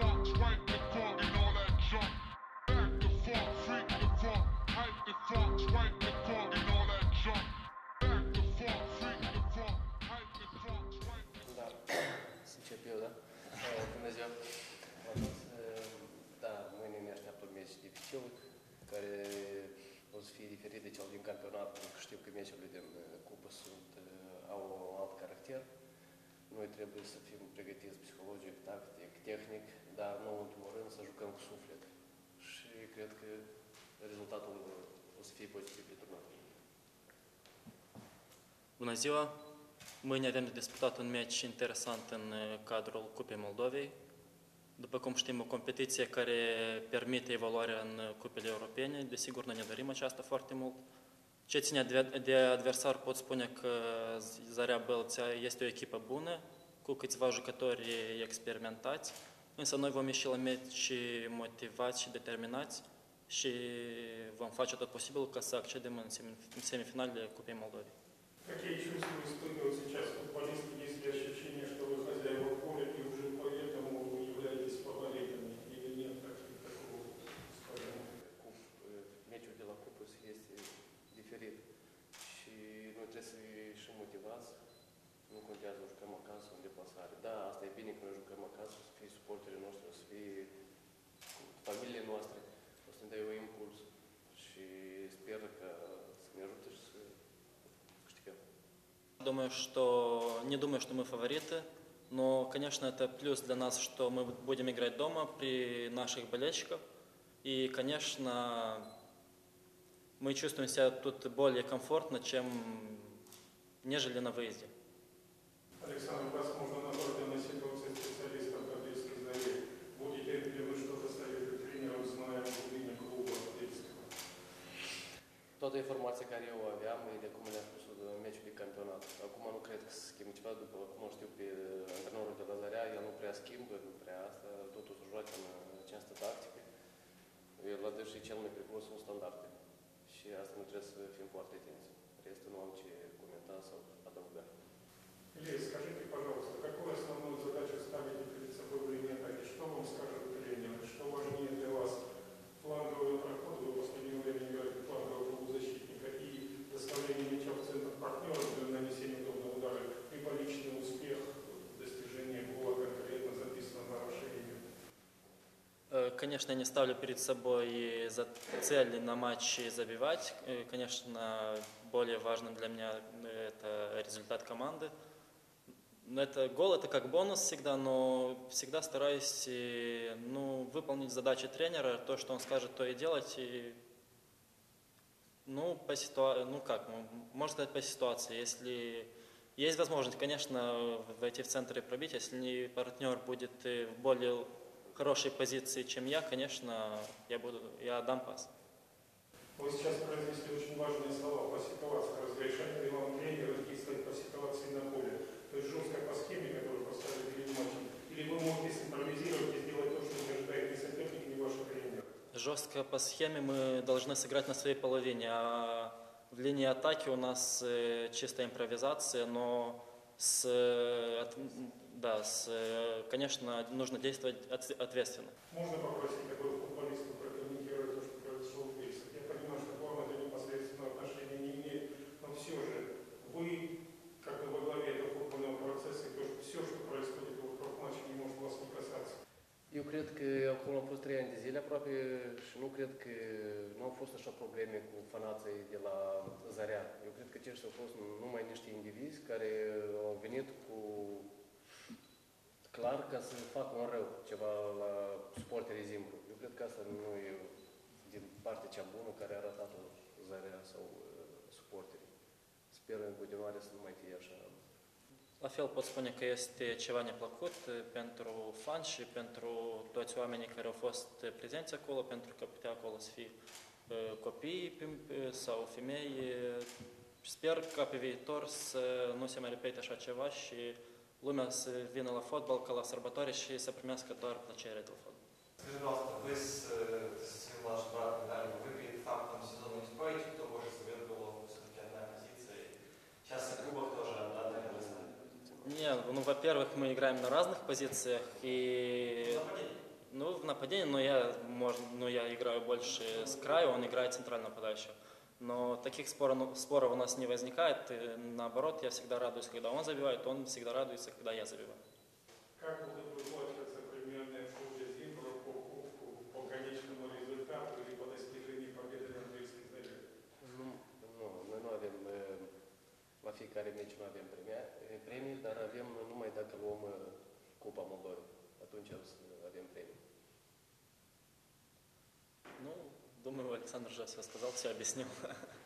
fuck, swank the fuck, and all that junk. Back the fuck, freak the fuck, hype the fuck, swank the fuck, and all that junk. Back the fuck, freak the fuck, hype the fuck, swank the fuck. Da, să încep eu, da? Bună ziua! Da, mâine ne așteaptă un meci dificil, care o să fie diferit de cel din campionat, pentru că știu că meciurile din cupă au un alt caracter. Noi trebuie să fim pregătiți psihologic, tactic, tehnic, dar nu în ultimul rând să jucăm cu suflet. Și cred că rezultatul o să fie pozitiv pentru noi. Bună ziua! Mâine avem de disputat un meci interesant în cadrul Cupei Moldovei. După cum știm, o competiție care permite evaluarea în cupele europene. Desigur, noi ne dorim aceasta foarte mult. Ce ține de adversar, pot spune că Zaria Beltsy este o echipă bună, cu câțiva jucători experimentați, însă noi vom ieși la meci motivați și determinați și vom face tot posibilul ca să accedem în semifinalele Cupei Moldovei. Какие чувства испытывают сейчас футболисты, если ощущение, что вы хозяева поля и уже поэтому вы являетесь фаворитами или нет? Meciul de la cupă este diferit și noi trebuie să și motivați, nu contează să jucăm acasă sau în deplasare. Da, asta e bine că noi jucăm acasă, o să fie suporterii noștri, o să fie familiile noastre, o să ne dea un impuls și sper că să ne ajute și să câștigăm. Не думаю, что мы фавориты, но, конечно, это плюс для нас, что мы будем играть дома при наших болельщиках. И, конечно, мы чувствуем себя тут более комфортно, чем нежели на выезде. Александр, вас можно направить на ситуацию специалистов Одесской Зари. Будете ли вы что-то советовать тренерам, зная глубине клуба Одесского? Toată informația care eu o aveam e de cum le-a spus meciul de campionat. Acum nu cred că se schimbă ceva, după cum o știu pe antrenorul de la Zaria, el nu prea schimbă, nu prea asta, totul se joacă în această tactică. La deși cel mai precunos sunt standarde. Și asta nu trebuie să fim foarte atenți. Restul nu am ce comenta sau adăuga. Ilie, скажите, пожалуйста, какую основную задачу ставите перед собой в линии атаки? Что вам скажет тренер? Что важнее для вас? Фланговый проход, вы в последнее время играете флангового полузащитника и доставление мяча в центр партнера для нанесения удобного удара, либо личный успех достижения гола конкретно записано на расширение? Конечно, я не ставлю перед собой цели на матче забивать. Конечно, более важным для меня это результат команды. Это гол, это как бонус всегда, но всегда стараюсь выполнить задачи тренера, то, что он скажет, то и делать. И, можно сказать, по ситуации. Если есть возможность, конечно, войти в центр и пробить, если партнер будет в более хорошей позиции, чем я, конечно, я отдам пас. Вы сейчас произнесли очень важные слова. Пасификация, разрешение вам тренера действовать по ситуации на поле. То есть жестко по схеме, которую поставили перед матчем. Или вы можете симпровизировать и сделать то, что не ожидает ни соперник, ни ваш тренер? Жестко по схеме мы должны сыграть на своей половине. А в линии атаки у нас чистая импровизация, но конечно, нужно действовать ответственно. Можно попросить такого футболиста прокомментировать то, что произошло в Бельсах? Я понимаю, что к вам это непосредственного отношения не имеет, но все же вы, как бы во главе этого футбольного процесса, и то, что все, что происходит вокруг матча, не может вас не касаться. Eu cred că acum au fost 3 ani de zile aproape și nu cred că nu au fost așa probleme cu fanații de la Zaria. Eu cred că aceștia au fost numai niște indivizi care au venit cu clar ca să facă un rău ceva la suporterii Zimbru. Eu cred că asta nu e din partea cea bună care a arătat-o Zaria sau suporterii. Sper în continuare să nu mai fie așa. La fel pot spune că este ceva neplăcut pentru fani și pentru toți oamenii care au fost prezenți acolo, pentru că putea acolo să fie copii sau femei. Sper ca pe viitor să nu se mai repete așa ceva și lumea să vină la fotbal ca la sărbătoare și să primească doar plăcere de la fotbal. Скажи, пожалуйста, вы с вашим братом выиграли там в том сезоне в Испании, кто больше забил голов, все-таки одна позиция. Сейчас в клубах тоже одна позиция. Нет, во-первых, мы играем на разных позициях, и Ну, в нападении, но я играю больше с края, он играет центрального нападающего. Но таких споров у нас не возникает. И наоборот, я всегда радуюсь, когда он забивает, он всегда радуется, когда я забиваю. Как будут выплачиваться современные судьи Зимбра по кубку, по конечному результату или по достижению победы на английских лигах? Noi nu avem, la fiecare meci nu avem premii, dar avem numai dacă luăm Cupa Moldovei. Atunci avem premii. Ну, думаю, Александр же все сказал, все объяснил.